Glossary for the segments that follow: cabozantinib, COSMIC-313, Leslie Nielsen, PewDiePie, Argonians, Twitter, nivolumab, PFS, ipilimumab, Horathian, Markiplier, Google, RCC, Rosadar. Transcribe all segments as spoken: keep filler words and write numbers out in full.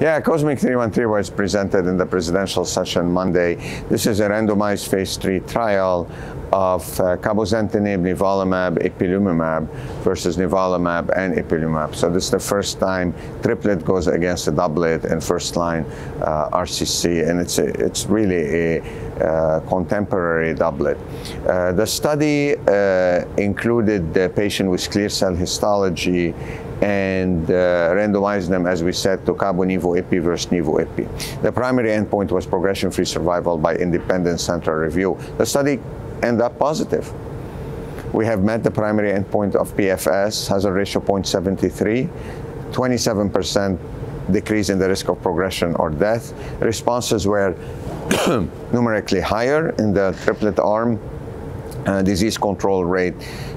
Yeah, COSMIC three one three was presented in the presidential session Monday. This is a randomized phase three trial of uh, cabozantinib, nivolumab, ipilimumab versus nivolumab and ipilimumab. So this is the first time triplet goes against a doublet in first-line uh, R C C, and it's a, it's really a uh, contemporary doublet. Uh, the study uh, included the patient with clear cell histology and uh, randomized them, as we said, to cabo nivo epi versus nivo epi. The primary endpoint was progression-free survival by independent central review. The study ended up positive. We have met the primary endpoint of P F S, hazard ratio zero point seven three, twenty-seven percent decrease in the risk of progression or death. Responses were numerically higher in the triplet arm. Uh, disease control rate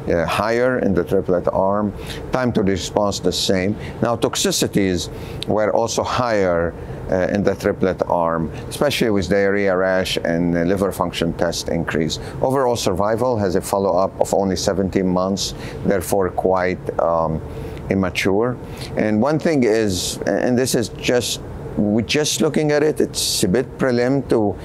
uh, higher in the triplet arm. Time to response the same. Now toxicities were also higher uh, in the triplet arm, especially with diarrhea, rash, and uh, liver function test increase. Overall survival has a follow-up of only seventeen months, therefore quite um, immature. And one thing is, and this is just, we're just looking at it, it's a bit prelim to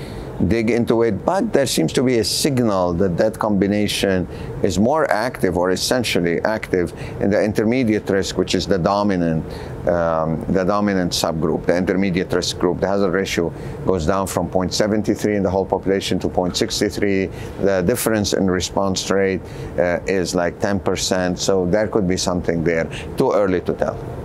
dig into it, but there seems to be a signal that that combination is more active, or essentially active, in the intermediate risk, which is the dominant um, the dominant subgroup, the intermediate risk group. The hazard ratio goes down from zero point seven three in the whole population to zero point six three. The difference in response rate uh, is like ten percent, so there could be something there. Too early to tell.